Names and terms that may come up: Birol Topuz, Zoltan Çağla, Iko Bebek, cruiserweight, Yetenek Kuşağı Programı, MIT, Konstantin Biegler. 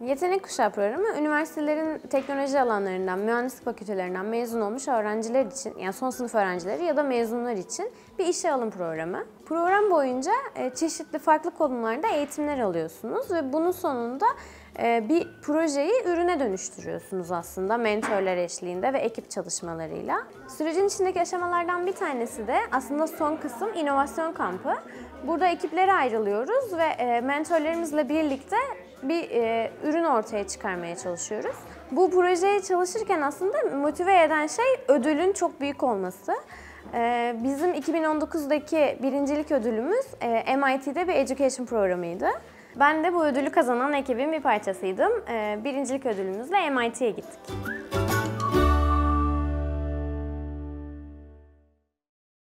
Yetenek Kuşağı Programı, üniversitelerin teknoloji alanlarından, mühendislik fakültelerinden mezun olmuş öğrenciler için, yani son sınıf öğrencileri ya da mezunlar için bir işe alım programı. Program boyunca çeşitli farklı konularda eğitimler alıyorsunuz ve bunun sonunda bir projeyi ürüne dönüştürüyorsunuz aslında mentörler eşliğinde ve ekip çalışmalarıyla. Sürecin içindeki aşamalardan bir tanesi de aslında son kısım inovasyon kampı. Burada ekiplere ayrılıyoruz ve mentörlerimizle birlikte bir ürün ortaya çıkarmaya çalışıyoruz. Bu projeye çalışırken aslında motive eden şey ödülün çok büyük olması. Bizim 2019'daki birincilik ödülümüz MIT'de bir education programıydı. Ben de bu ödülü kazanan ekibin bir parçasıydım. Birincilik ödülümüzle MIT'ye gittik.